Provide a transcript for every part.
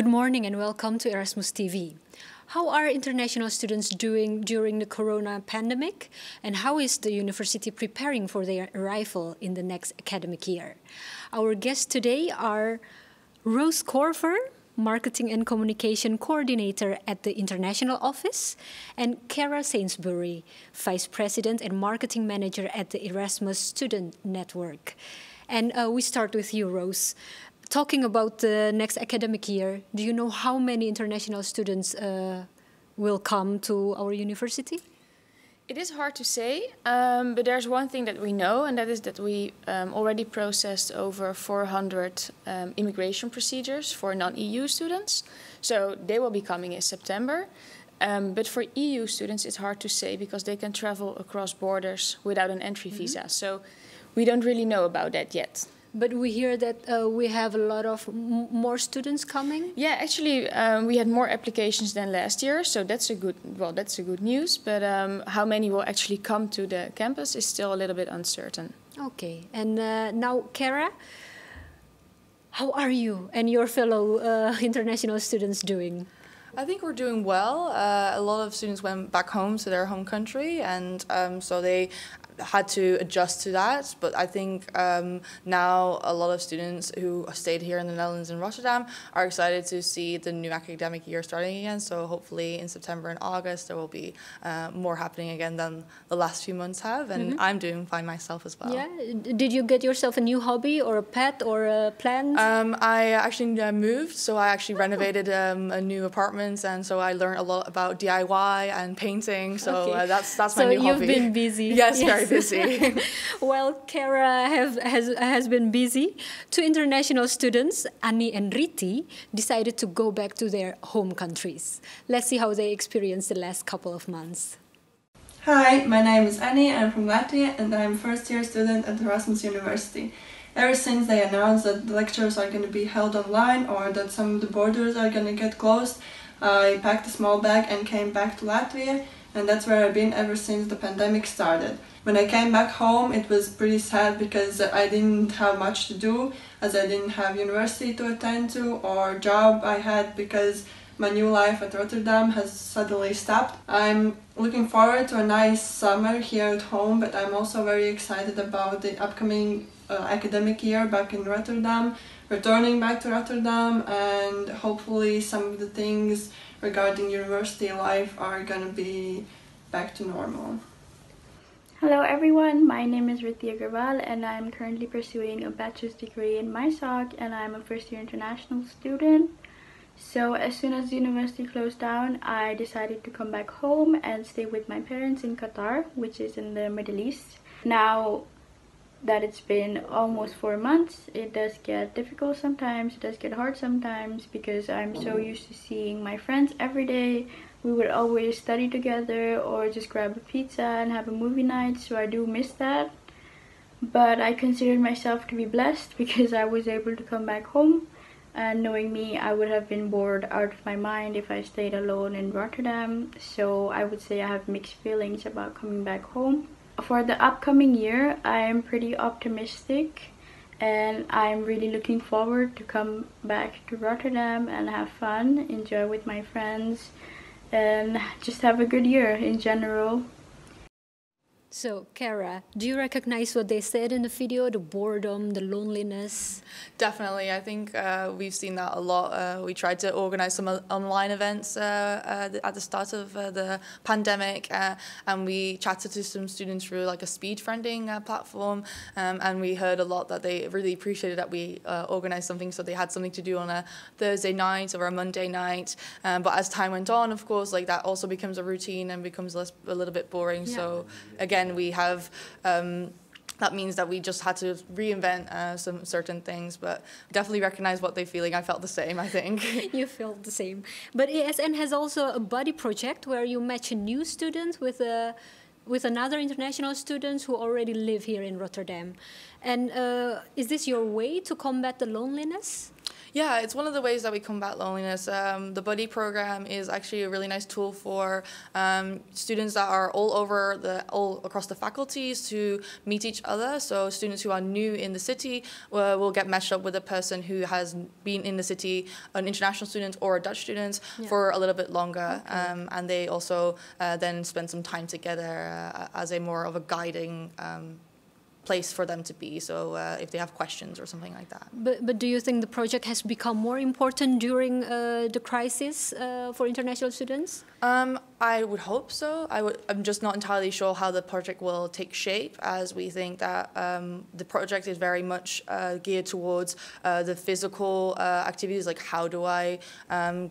Good morning and welcome to Erasmus TV. How are international students doing during the corona pandemic? And how is the university preparing for their arrival in the next academic year? Our guests today are Rose Korver, Marketing and Communication Coordinator at the International Office, and Cara Sainsbury, Vice President and Marketing Manager at the Erasmus Student Network. And we start with you, Rose. Talking about the next academic year, do you know how many international students will come to our university? It is hard to say, but there's one thing that we know, and that is that we already processed over 400 immigration procedures for non-EU students. So they will be coming in September. But for EU students, it's hard to say because they can travel across borders without an entry visa. So we don't really know about that yet. But we hear that we have a lot of more students coming. Yeah, actually, we had more applications than last year, so that's a good. Well, that's a good news. But how many will actually come to the campus is still a little bit uncertain. Okay, and now, Cara, how are you and your fellow international students doing? I think we're doing well. A lot of students went back home to their home country, and so they had to adjust to that. But I think now a lot of students who stayed here in the Netherlands and Rotterdam are excited to see the new academic year starting again. So hopefully in September and August there will be more happening again than the last few months have. And I'm doing fine myself as well. Yeah. Did you get yourself a new hobby or a pet or a plant? I actually moved, so I actually renovated a new apartment. And so I learned a lot about DIY and painting. So that's my new hobby. So you've been busy. Yes, very busy. Well, Cara has been busy. Two international students, Annie and Riti, decided to go back to their home countries. Let's see how they experienced the last couple of months. Hi, my name is Annie. I'm from Latvia and I'm a first-year student at Erasmus University. Ever since they announced that the lectures are going to be held online or that some of the borders are going to get closed, I packed a small bag and came back to Latvia, and that's where I've been ever since the pandemic started. When I came back home, it was pretty sad because I didn't have much to do, as I didn't have university to attend to or job I had because my new life at Rotterdam has suddenly stopped. I'm looking forward to a nice summer here at home, but I'm also very excited about the upcoming academic year back in Rotterdam, returning back to Rotterdam, and hopefully some of the things regarding university life are going to be back to normal. Hello everyone, my name is Riti Agarwal and I'm currently pursuing a bachelor's degree in MISOC and I'm a first-year international student. So as soon as the university closed down, I decided to come back home and stay with my parents in Qatar, which is in the Middle East. Now that it's been almost 4 months, it does get difficult sometimes, it does get hard sometimes, because I'm so used to seeing my friends every day. We would always study together or just grab a pizza and have a movie night, so I do miss that. But I consider myself to be blessed because I was able to come back home, and knowing me, I would have been bored out of my mind if I stayed alone in Rotterdam. So I would say I have mixed feelings about coming back home. For the upcoming year, I'm pretty optimistic and I'm really looking forward to come back to Rotterdam and have fun, enjoy with my friends, and just have a good year in general. So, Cara, do you recognize what they said in the video, the boredom, the loneliness? Definitely. I think we've seen that a lot. We tried to organize some online events at the start of the pandemic, and we chatted to some students through like a speed-friending platform, and we heard a lot that they really appreciated that we organized something, so they had something to do on a Thursday night or a Monday night. But as time went on, of course, like that also becomes a routine and becomes less, a little bit boring. Yeah. So, again, we have, that means that we just had to reinvent some certain things, but definitely recognize what they're feeling. I felt the same, I think. You felt the same. But ESN has also a buddy project where you match a new student with another international student who already live here in Rotterdam. And is this your way to combat the loneliness? Yeah, it's one of the ways that we combat loneliness. The buddy program is actually a really nice tool for students that are all across the faculties to meet each other. So students who are new in the city will get matched up with a person who has been in the city, an international student or a Dutch student, yeah, for a little bit longer. Okay. And they also then spend some time together as a more of a guiding place for them to be, so if they have questions or something like that. But do you think the project has become more important during the crisis for international students? I would hope so. I'm just not entirely sure how the project will take shape, as we think that the project is very much geared towards the physical activities, like how do I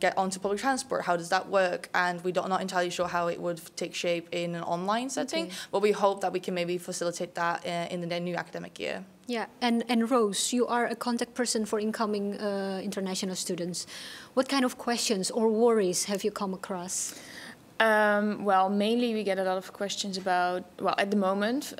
get onto public transport, how does that work, and we're not entirely sure how it would take shape in an online setting, okay, but we hope that we can maybe facilitate that in the new academic year. Yeah, and Rose, you are a contact person for incoming international students. What kind of questions or worries have you come across? Well, mainly we get a lot of questions about, well, at the moment,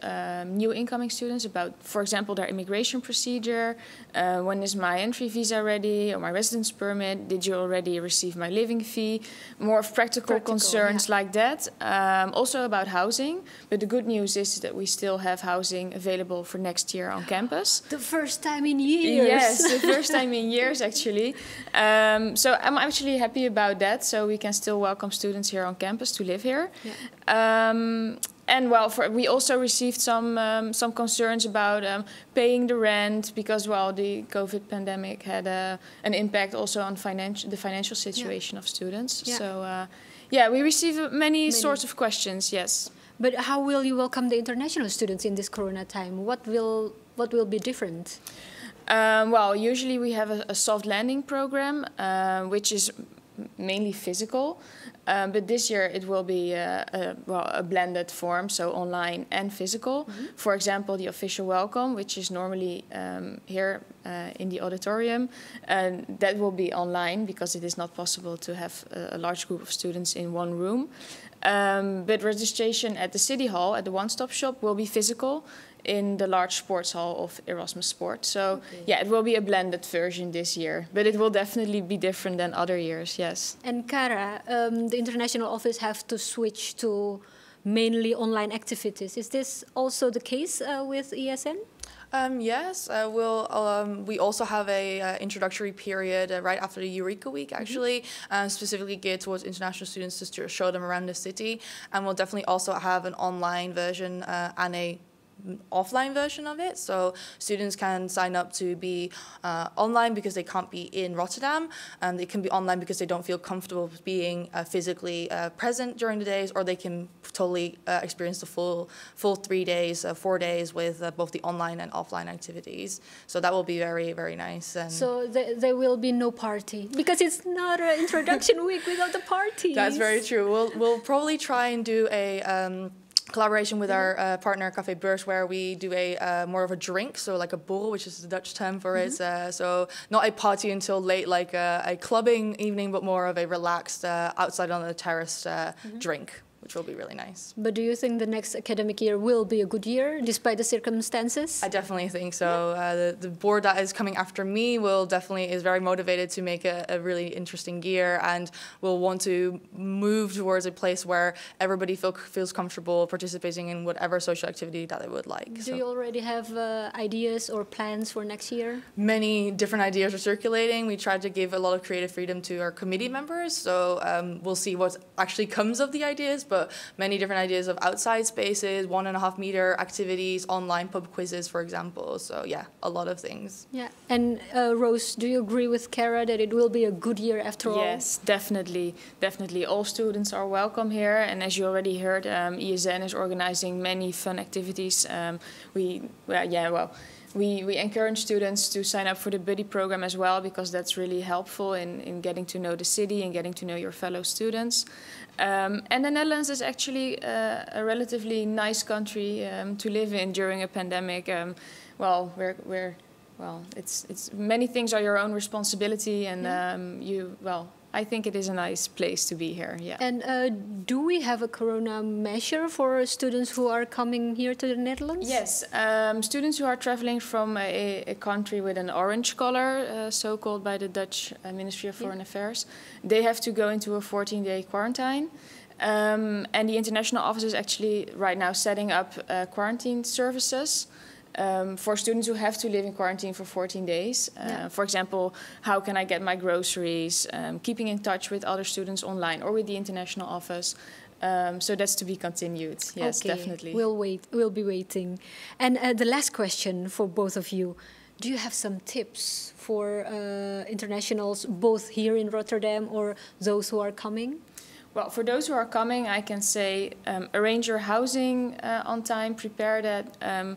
new incoming students about, for example, their immigration procedure. When is my entry visa ready, or my residence permit? Did you already receive my living fee? More of practical concerns, yeah, like that. Also about housing. But the good news is that we still have housing available for next year on campus. The first time in years. Yes, the first time in years, actually. So I'm actually happy about that. So we can still welcome students here on campus to live here, yeah. And well, we also received some concerns about paying the rent, because well, the COVID pandemic had an impact also on the financial situation, yeah, of students. Yeah. So yeah, we received many sorts of questions. Yes, but how will you welcome the international students in this Corona time? What will be different? Well, usually we have a soft landing program, which is mainly physical, but this year it will be a blended form, so online and physical. Mm-hmm. For example, the official welcome, which is normally here in the auditorium, and that will be online because it is not possible to have a large group of students in one room. But registration at the City Hall, at the one-stop shop, will be physical in the large sports hall of Erasmus Sport. So, okay, yeah, it will be a blended version this year, but it will definitely be different than other years, yes. And Cara, the International Office have to switch to mainly online activities. Is this also the case with ESN? Yes, we also have a introductory period right after the Eureka Week, actually, mm-hmm, specifically geared towards international students just to show them around the city. And we'll definitely also have an online version and a offline version of it, so students can sign up to be online because they can't be in Rotterdam, and they can be online because they don't feel comfortable being physically present during the days, or they can totally experience the full 3 days, 4 days with both the online and offline activities. So that will be very, very nice. And so there will be no party, because it's not an introduction week without the party. That's very true. We'll probably try and do a collaboration with, yeah, our partner Cafe Beurs, where we do a more of a drink, so like a borrel, which is the Dutch term for, mm-hmm, it. So not a party until late, like a clubbing evening, but more of a relaxed outside on the terrace mm-hmm, drink, which will be really nice. But do you think the next academic year will be a good year, despite the circumstances? I definitely think so. Yeah. The board that is coming after me is very motivated to make a really interesting year, and will want to move towards a place where everybody feels comfortable participating in whatever social activity that they would like. Do you already have ideas or plans for next year? Many different ideas are circulating. We tried to give a lot of creative freedom to our committee members, so we'll see what actually comes of the ideas, but many different ideas of outside spaces, 1.5 meter activities, online pub quizzes, for example. So yeah, a lot of things. Yeah, and Rose, do you agree with Cara that it will be a good year after all? Yes, definitely, definitely. All students are welcome here, and as you already heard, ESN is organizing many fun activities. We encourage students to sign up for the buddy program as well, because that's really helpful in getting to know the city and getting to know your fellow students. And the Netherlands is actually a relatively nice country to live in during a pandemic. Well, many things are your own responsibility, and I think it is a nice place to be here, yeah. And do we have a corona measure for students who are coming here to the Netherlands? Yes, students who are traveling from a country with an orange color, so called by the Dutch Ministry of Foreign Affairs, they have to go into a 14-day quarantine. And the International Office is actually right now setting up quarantine services for students who have to live in quarantine for 14 days. For example, how can I get my groceries, keeping in touch with other students online or with the International Office. So that's to be continued. Yes, okay. Definitely. We'll wait. We'll be waiting. And the last question for both of you. Do you have some tips for internationals, both here in Rotterdam or those who are coming? Well, for those who are coming, I can say arrange your housing on time, prepare that.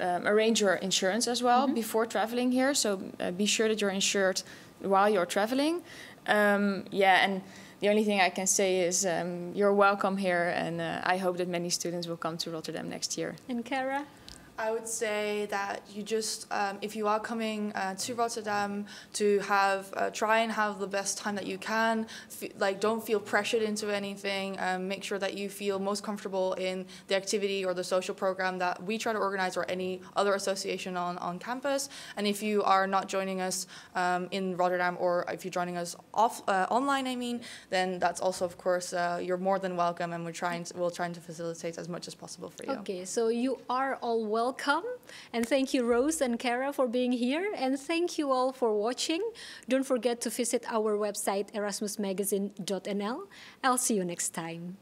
Arrange your insurance as well before traveling here. So be sure that you're insured while you're traveling. And the only thing I can say is you're welcome here. And I hope that many students will come to Rotterdam next year. And Cara? I would say that you just, if you are coming to Rotterdam, to have try and have the best time that you can. Don't feel pressured into anything. Make sure that you feel most comfortable in the activity or the social program that we try to organize or any other association on campus. And if you are not joining us in Rotterdam, or if you're joining us online, then that's also, of course, you're more than welcome. And we'll try to facilitate as much as possible for you. Okay, so you are all welcome. Welcome, and thank you, Rose and Cara, for being here, and thank you all for watching. Don't forget to visit our website erasmusmagazine.nl. I'll see you next time.